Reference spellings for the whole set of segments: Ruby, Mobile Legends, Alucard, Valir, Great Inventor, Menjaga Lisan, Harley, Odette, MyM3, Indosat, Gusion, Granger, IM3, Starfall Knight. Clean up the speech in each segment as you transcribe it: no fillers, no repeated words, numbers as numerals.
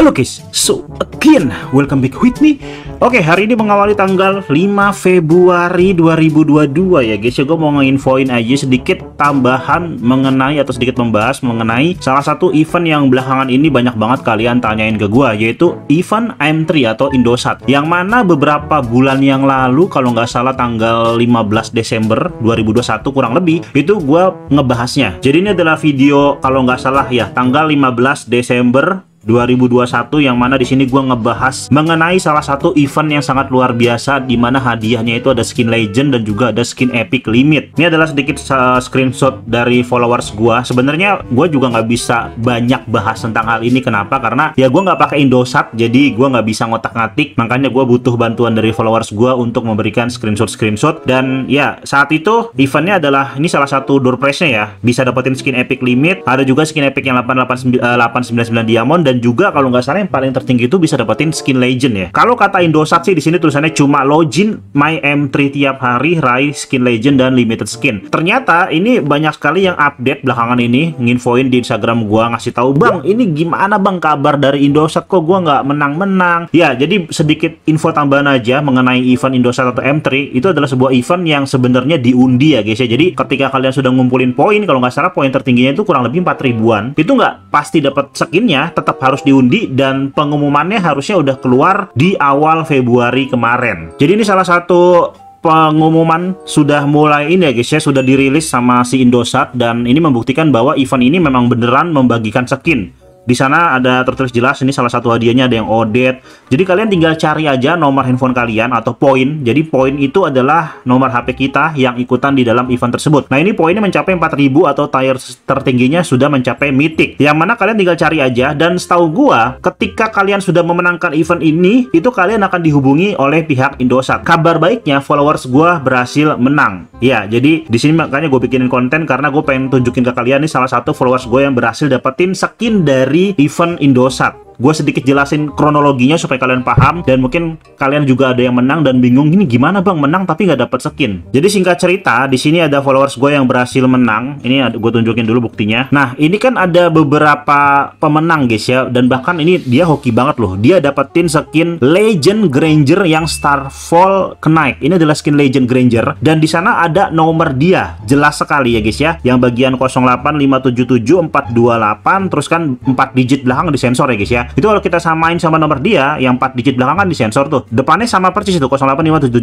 Halo guys, so again, welcome back with me. Oke, hari ini mengawali tanggal 5 Februari 2022 ya guys. Ya, gue mau nginfoin aja sedikit tambahan mengenai atau sedikit membahas mengenai salah satu event yang belakangan ini banyak banget kalian tanyain ke gue, yaitu event IM3 atau Indosat. Yang mana beberapa bulan yang lalu, kalau nggak salah tanggal 15 Desember 2021 kurang lebih, itu gue ngebahasnya. Jadi ini adalah video kalau nggak salah ya, tanggal 15 Desember 2021, yang mana di sini gue ngebahas mengenai salah satu event yang sangat luar biasa, dimana hadiahnya itu ada skin legend dan juga ada skin epic limit. Ini adalah sedikit screenshot dari followers gue. Sebenarnya gue juga nggak bisa banyak bahas tentang hal ini. Kenapa? Karena ya gue nggak pakai Indosat, jadi gue nggak bisa ngotak-ngatik. Makanya gue butuh bantuan dari followers gue untuk memberikan screenshot. Dan ya saat itu eventnya adalah ini salah satu door prize-nya ya, bisa dapetin skin epic limit. Ada juga skin epic yang 899 diamond. Dan juga kalau nggak salah yang paling tertinggi itu bisa dapetin skin legend ya. Kalau kata Indosat sih di sini tulisannya cuma login MyM3 tiap hari, raih skin legend dan limited skin. Ternyata ini banyak sekali yang update belakangan ini, nginfoin di Instagram gua, ngasih tahu, "Bang, ini gimana Bang kabar dari Indosat, kok gua nggak menang-menang?" Ya, jadi sedikit info tambahan aja mengenai event Indosat atau M3. Itu adalah sebuah event yang sebenarnya diundi ya guys ya. Jadi ketika kalian sudah ngumpulin poin, kalau nggak salah poin tertingginya itu kurang lebih 4.000-an, itu nggak pasti dapat skinnya, tetap harus diundi, dan pengumumannya harusnya udah keluar di awal Februari kemarin. Jadi ini salah satu pengumuman sudah mulai ini ya guys ya, sudah dirilis sama si Indosat, dan ini membuktikan bahwa event ini memang beneran membagikan skin. Di sana ada tertulis jelas, ini salah satu hadiahnya ada yang Odette. Jadi kalian tinggal cari aja nomor handphone kalian atau poin. Jadi poin itu adalah nomor HP kita yang ikutan di dalam event tersebut. Nah ini poinnya mencapai 4.000 atau tier tertingginya sudah mencapai mythic. Yang mana kalian tinggal cari aja, dan setahu gua ketika kalian sudah memenangkan event ini, itu kalian akan dihubungi oleh pihak Indosat. Kabar baiknya followers gua berhasil menang. Ya, jadi di sini makanya gue bikinin konten karena gue pengen tunjukin ke kalian nih salah satu followers gue yang berhasil dapetin skin dari event Indosat. Gue sedikit jelasin kronologinya supaya kalian paham, dan mungkin kalian juga ada yang menang dan bingung, ini gimana Bang menang tapi nggak dapat skin. Jadi singkat cerita, di sini ada followers gue yang berhasil menang. Ini gue tunjukin dulu buktinya. Nah ini kan ada beberapa pemenang guys ya, dan bahkan ini dia hoki banget loh. Dia dapetin skin Legend Granger yang Starfall Knight. Ini adalah skin Legend Granger, dan di sana ada nomor dia jelas sekali ya guys ya, yang bagian 085774428, terus kan 4 digit belakang disensor ya guys ya. Itu kalau kita samain sama nomor dia yang 4 digit belakang kan disensor tuh, depannya sama persis itu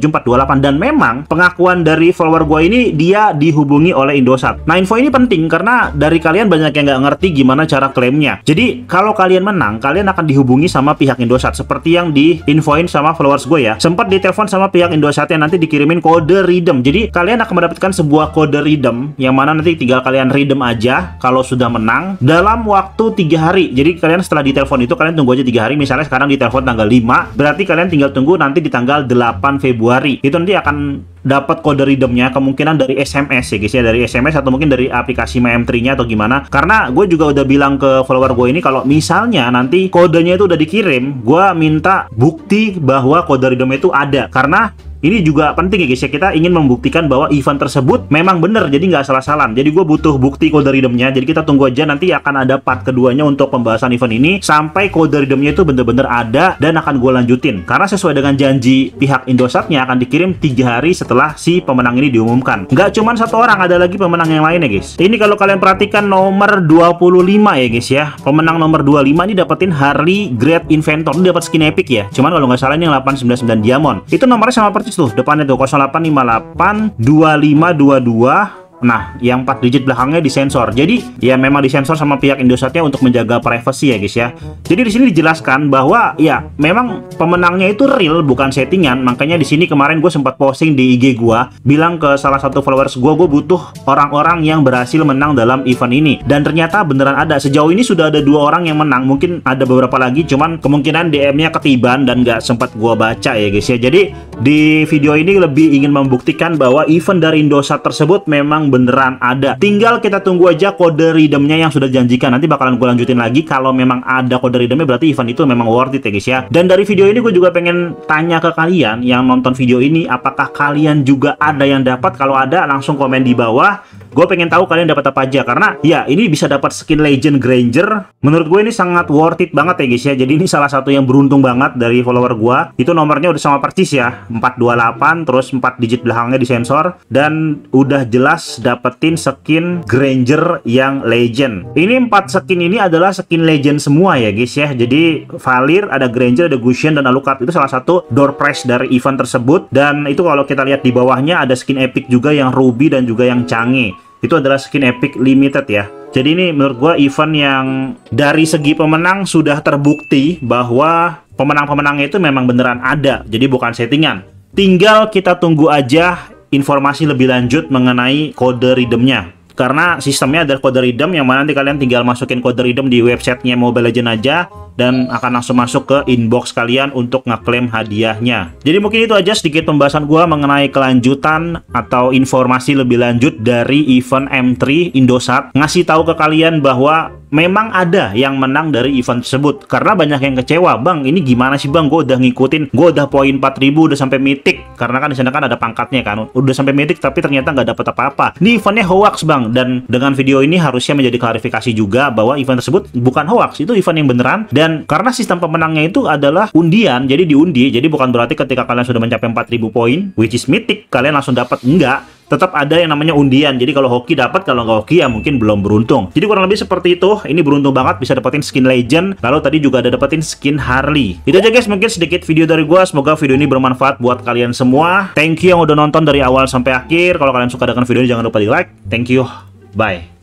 085774428. Dan memang pengakuan dari follower gue ini, dia dihubungi oleh Indosat. Nah info ini penting karena dari kalian banyak yang nggak ngerti gimana cara klaimnya. Jadi kalau kalian menang, kalian akan dihubungi sama pihak Indosat, seperti yang diinfoin sama followers gue ya. Sempat ditelepon sama pihak Indosat yang nanti dikirimin kode redeem. Jadi kalian akan mendapatkan sebuah kode redeem, yang mana nanti tinggal kalian redeem aja kalau sudah menang dalam waktu 3 hari. Jadi kalian setelah ditelepon itu kalian tunggu aja 3 hari. Misalnya sekarang ditelepon tanggal 5, berarti kalian tinggal tunggu nanti di tanggal 8 Februari. Itu nanti akan dapat kode redeemnya, kemungkinan dari SMS ya guys ya, dari SMS atau mungkin dari aplikasi MyM3-nya atau gimana. Karena gue juga udah bilang ke follower gue ini, kalau misalnya nanti kodenya itu udah dikirim, gue minta bukti bahwa kode redeem itu ada. Karena ini juga penting ya guys ya, kita ingin membuktikan bahwa event tersebut memang bener, jadi nggak salah-salam. Jadi gue butuh bukti kode redeemnya. Jadi kita tunggu aja, nanti akan ada part keduanya untuk pembahasan event ini, sampai kode redeemnya itu bener-bener ada, dan akan gue lanjutin. Karena sesuai dengan janji pihak Indosatnya akan dikirim 3 hari setelah si pemenang ini diumumkan. Nggak cuma 1 orang, ada lagi pemenang yang lain ya guys. Ini kalau kalian perhatikan nomor 25 ya guys ya, pemenang nomor 25 ini dapetin Harley Great Inventor. Ini dapat skin epic ya, cuman kalau nggak salah ini yang 899 diamond. Itu nomornya sama persis tuh, depannya tuh 0858252. Nah, yang 4 digit belakangnya disensor. Jadi, ya memang disensor sama pihak Indosatnya untuk menjaga privasi ya guys ya. Jadi di sini dijelaskan bahwa ya memang pemenangnya itu real, bukan settingan. Makanya di sini kemarin gue sempat posting di IG gue, bilang ke salah satu followers gue butuh orang-orang yang berhasil menang dalam event ini. Dan ternyata beneran ada. Sejauh ini sudah ada 2 orang yang menang. Mungkin ada beberapa lagi, cuman kemungkinan DM-nya ketiban dan nggak sempat gue baca ya guys ya. Jadi di video ini lebih ingin membuktikan bahwa event dari Indosat tersebut memang beneran ada. Tinggal kita tunggu aja kode redeemnya yang sudah janjikan. Nanti bakalan gue lanjutin lagi. Kalau memang ada kode redeemnya, berarti event itu memang worth it ya guys ya. Dan dari video ini gue juga pengen tanya ke kalian yang nonton video ini, apakah kalian juga ada yang dapat? Kalau ada, langsung komen di bawah. Gue pengen tahu kalian dapat apa aja, karena ya ini bisa dapat skin Legend Granger. Menurut gue ini sangat worth it banget ya guys ya. Jadi ini salah satu yang beruntung banget dari follower gue. Itu nomornya udah sama persis ya, 428, terus 4 digit belakangnya disensor, dan udah jelas dapetin skin Granger yang Legend. Ini 4 skin ini adalah skin Legend semua ya guys ya. Jadi Valir, ada Granger, ada Gusion, dan Alucard. Itu salah satu door prize dari event tersebut. Dan itu kalau kita lihat di bawahnya ada skin epic juga yang Ruby dan juga yang Canggih. Itu adalah skin epic limited ya. Jadi ini menurut gua event yang dari segi pemenang sudah terbukti bahwa pemenang-pemenangnya itu memang beneran ada. Jadi bukan settingan. Tinggal kita tunggu aja informasi lebih lanjut mengenai kode redeemnya. Karena sistemnya adalah kode redeem yang mana nanti kalian tinggal masukin kode redeem di websitenya Mobile Legends aja, dan akan langsung masuk ke inbox kalian untuk ngeklaim hadiahnya. Jadi mungkin itu aja sedikit pembahasan gue mengenai kelanjutan atau informasi lebih lanjut dari event M3 Indosat. Ngasih tahu ke kalian bahwa memang ada yang menang dari event tersebut. Karena banyak yang kecewa, bang ini gimana sih bang, gue udah ngikutin, gue udah poin 4000, udah sampai mythic. Karena kan di sana kan ada pangkatnya kan, udah sampai mythic tapi ternyata nggak dapet apa-apa. Ini eventnya hoax bang. Dan dengan video ini harusnya menjadi klarifikasi juga bahwa event tersebut bukan hoax, itu event yang beneran. Dan karena sistem pemenangnya itu adalah undian, jadi diundi. Jadi bukan berarti ketika kalian sudah mencapai 4000 poin, which is mythic, kalian langsung dapat. Enggak, tetap ada yang namanya undian. Jadi kalau hoki dapat, kalau nggak hoki ya mungkin belum beruntung. Jadi kurang lebih seperti itu. Ini beruntung banget bisa dapetin skin Legend, lalu tadi juga ada dapetin skin Harley. Itu aja guys, mungkin sedikit video dari gua. Semoga video ini bermanfaat buat kalian semua. Thank you yang udah nonton dari awal sampai akhir. Kalau kalian suka dengan video ini jangan lupa di like. Thank you, bye.